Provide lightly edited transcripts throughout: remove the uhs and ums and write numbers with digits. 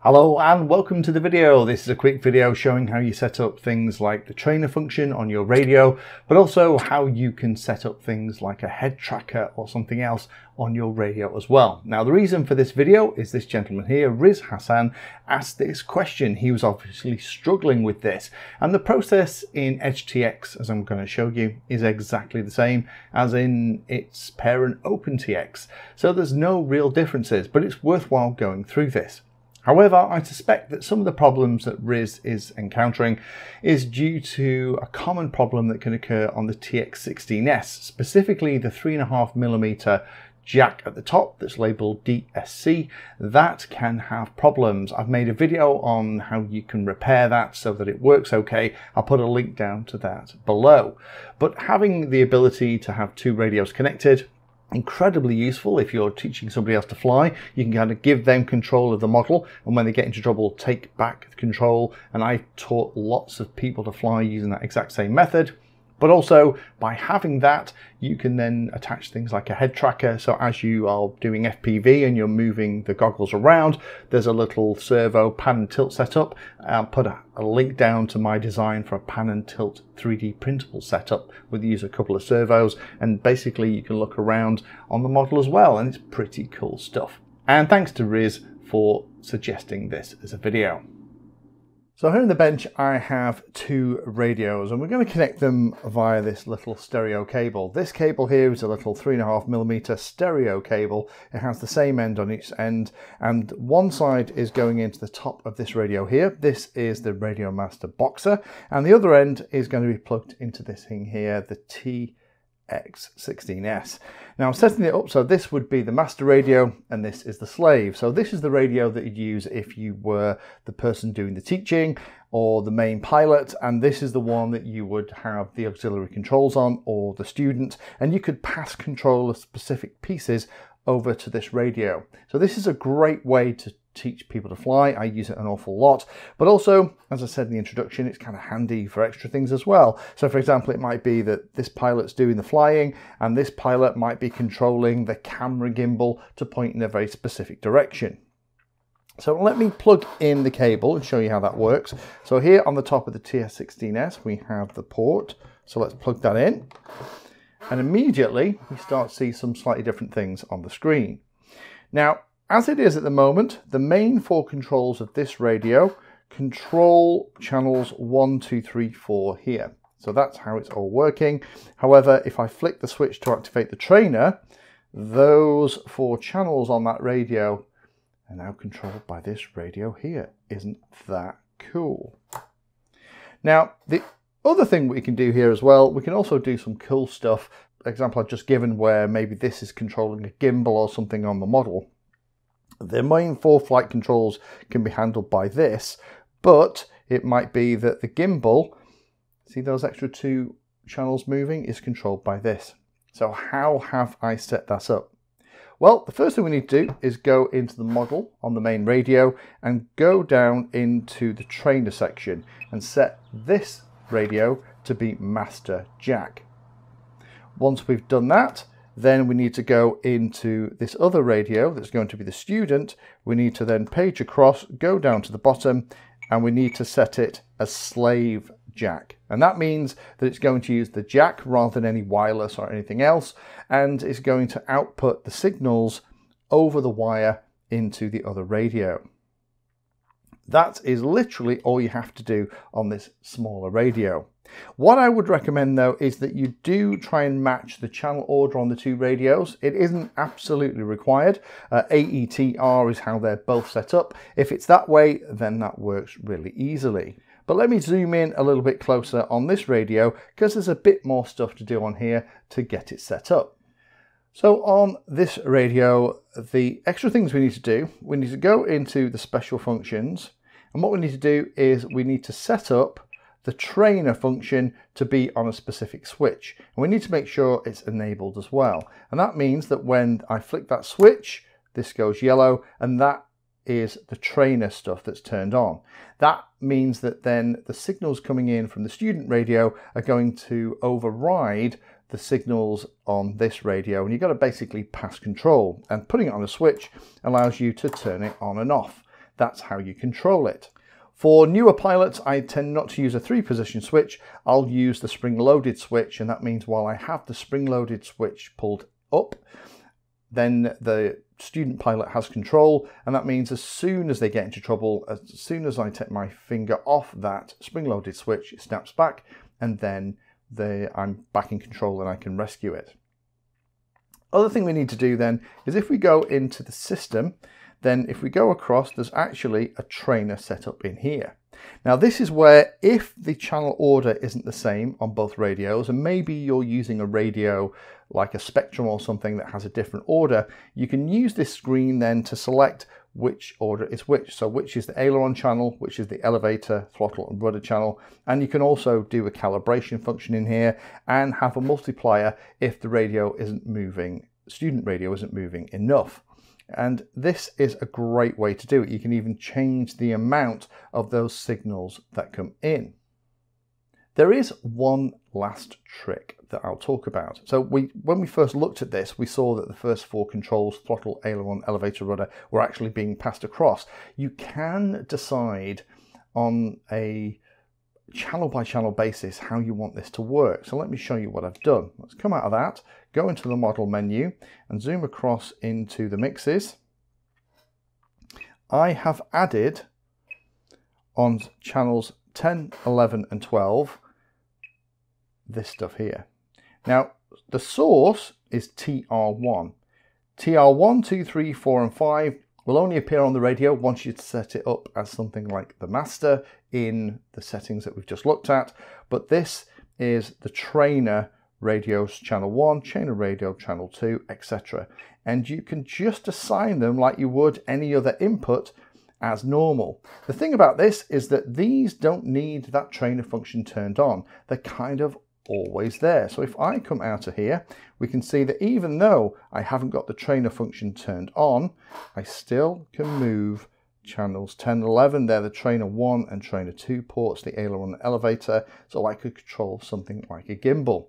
Hello and welcome to the video. This is a quick video showing how you set up things like the trainer function on your radio, but also how you can set up things like a head tracker or something else on your radio as well. Now the reason for this video is this gentleman here, Riz Hassan, asked this question. He was obviously struggling with this, and the process in EdgeTX, as I'm going to show you, is exactly the same as in its parent OpenTX. So there's no real differences, but it's worthwhile going through this. However, I suspect that some of the problems that Riz is encountering is due to a common problem that can occur on the TX16S, specifically the 3.5mm jack at the top that's labeled DSC. That can have problems. I've made a video on how you can repair that so that it works okay. I'll put a link down to that below. But having the ability to have two radios connected, incredibly useful. If you're teaching somebody else to fly, you can kind of give them control of the model, and when they get into trouble, take back the control. And I've taught lots of people to fly using that exact same method. But also, by having that, you can then attach things like a head tracker. So as you are doing FPV and you're moving the goggles around, there's a little servo pan and tilt setup. I'll put a link down to my design for a pan and tilt 3D printable setup with the use of a couple of servos. And basically, you can look around on the model as well. And it's pretty cool stuff. And thanks to Riz for suggesting this as a video. So here on the bench, I have two radios, and we're going to connect them via this little stereo cable. This cable here is a little 3.5mm stereo cable. It has the same end on each end, and one side is going into the top of this radio here. This is the Radio Master Boxer, and the other end is going to be plugged into this thing here, the TX16S. Now I'm setting it up so this would be the master radio and this is the slave. So this is the radio that you'd use if you were the person doing the teaching or the main pilot, and this is the one that you would have the auxiliary controls on, or the student, and you could pass control of specific pieces over to this radio. So this is a great way to teach people to fly. I use it an awful lot, but also, as I said in the introduction, it's kind of handy for extra things as well. So for example, it might be that this pilot's doing the flying and this pilot might be controlling the camera gimbal to point in a very specific direction. So let me plug in the cable and show you how that works. So here on the top of the TR16S, we have the port. So let's plug that in, and immediately we start to see some slightly different things on the screen. Now, as it is at the moment, the main four controls of this radio control channels 1, 2, 3, 4 here. So that's how it's all working. However, if I flick the switch to activate the trainer, those four channels on that radio are now controlled by this radio here. Isn't that cool? Now, the other thing we can do here as well, we can also do some cool stuff. Example I've just given where maybe this is controlling a gimbal or something on the model. The main four flight controls can be handled by this, but it might be that the gimbal, see those extra two channels moving, is controlled by this. So how have I set that up? Well, the first thing we need to do is go into the model on the main radio and go down into the trainer section and set this radio to be master jack. Once we've done that, then we need to go into this other radio that's going to be the student. We need to then page across, go down to the bottom, and we need to set it as slave jack. And that means that it's going to use the jack rather than any wireless or anything else, and it's going to output the signals over the wire into the other radio. That is literally all you have to do on this smaller radio. What I would recommend though is that you do try and match the channel order on the two radios. It isn't absolutely required. AETR is how they're both set up. If it's that way, then that works really easily. But let me zoom in a little bit closer on this radio because there's a bit more stuff to do on here to get it set up. So on this radio, the extra things we need to do, we need to go into the special functions, and what we need to do is we need to set up the trainer function to be on a specific switch, and we need to make sure it's enabled as well. And that means that when I flick that switch, this goes yellow, and that is the trainer stuff that's turned on. That means that then the signals coming in from the student radio are going to override the signals on this radio, and you've got to basically pass control, and putting it on a switch allows you to turn it on and off. That's how you control it. For newer pilots, I tend not to use a 3-position switch. I'll use the spring-loaded switch, and that means while I have the spring-loaded switch pulled up, then the student pilot has control, and that means as soon as they get into trouble, as soon as I take my finger off that spring-loaded switch, it snaps back, and then I'm back in control and I can rescue it. Other thing we need to do then is if we go into the system, then if we go across, there's actually a trainer set up in here. Now this is where if the channel order isn't the same on both radios, and maybe you're using a radio like a Spectrum or something that has a different order, you can use this screen then to select which order is which. So which is the aileron channel, which is the elevator, throttle and rudder channel. And you can also do a calibration function in here and have a multiplier if the radio isn't moving, student radio isn't moving enough. And this is a great way to do it. You can even change the amount of those signals that come in. There is one last trick that I'll talk about. So when we first looked at this, we saw that the first 4 controls, throttle, aileron, elevator, rudder, were actually being passed across. You can decide on a channel by channel basis how you want this to work. So let me show you what I've done. Let's come out of that, go into the model menu and zoom across into the mixes. I have added on channels 10, 11 and 12 this stuff here. Now the source is TR1. TR1, 2, 3, 4 and 5 will only appear on the radio once you set it up as something like the master in the settings that we've just looked at. But this is the trainer radios channel 1, trainer radio channel 2, etc. And you can just assign them like you would any other input as normal. The thing about this is that these don't need that trainer function turned on. They're kind of always there. So if I come out of here, we can see that even though I haven't got the trainer function turned on, I still can move channels 10 and 11. They're the trainer 1 and trainer 2 ports, the aileron and elevator, so I could control something like a gimbal.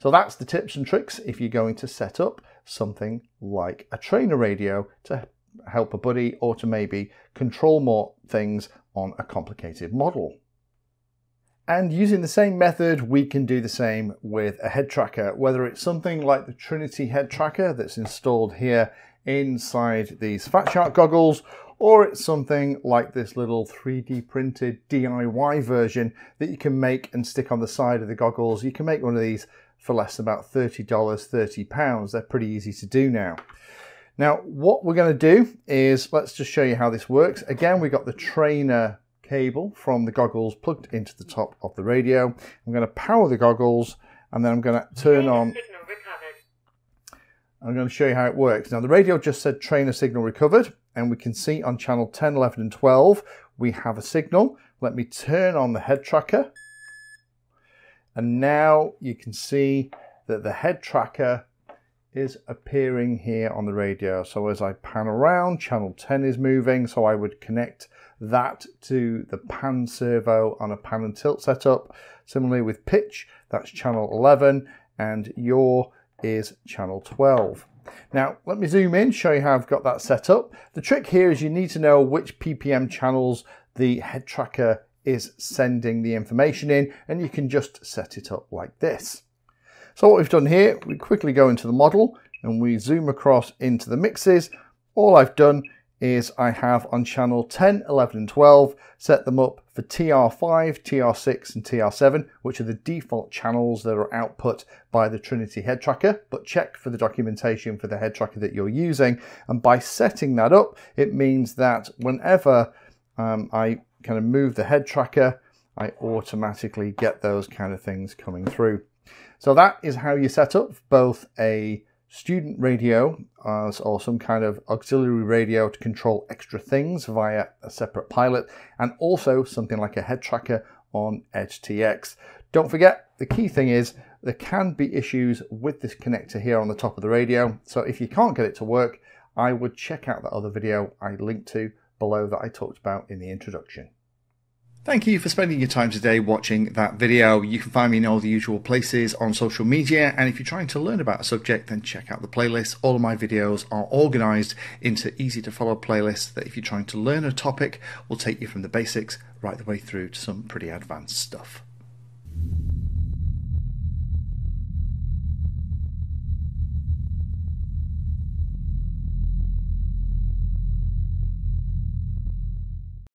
So that's the tips and tricks if you're going to set up something like a trainer radio to help a buddy or to maybe control more things on a complicated model. And using the same method, we can do the same with a head tracker, whether it's something like the Trinity Head Tracker that's installed here inside these Fat Shark goggles, or it's something like this little 3D printed DIY version that you can make and stick on the side of the goggles. You can make one of these for less than about $30, £30. They're pretty easy to do now. Now, what we're going to do is, let's just show you how this works. Again, we've got the trainer cable from the goggles plugged into the top of the radio. I'm going to power the goggles and then I'm going to turn on. I'm going to show you how it works. Now, the radio just said trainer signal recovered, and we can see on channel 10, 11 and 12, we have a signal. Let me turn on the head tracker. And now you can see that the head tracker is appearing here on the radio. So as I pan around, channel 10 is moving, so I would connect that to the pan servo on a pan and tilt setup. Similarly with pitch, that's channel 11 and yaw is channel 12. Now let me zoom in, show you how I've got that set up. The trick here is you need to know which PPM channels the head tracker is sending the information in, and you can just set it up like this. So what we've done here, we quickly go into the model and we zoom across into the mixes. All I've done is I have on channel 10, 11 and 12, set them up for TR5, TR6 and TR7, which are the default channels that are output by the Trinity Head Tracker, but check for the documentation for the head tracker that you're using. And by setting that up, it means that whenever I kind of move the head tracker, I automatically get those kind of things coming through. So that is how you set up both a student radio or some kind of auxiliary radio to control extra things via a separate pilot, and also something like a head tracker on EdgeTX. Don't forget, the key thing is there can be issues with this connector here on the top of the radio. So if you can't get it to work, I would check out that other video I linked to below that I talked about in the introduction. Thank you for spending your time today watching that video. You can find me in all the usual places on social media, and if you're trying to learn about a subject, then check out the playlist. All of my videos are organized into easy to follow playlists that, if you're trying to learn a topic, will take you from the basics right the way through to some pretty advanced stuff.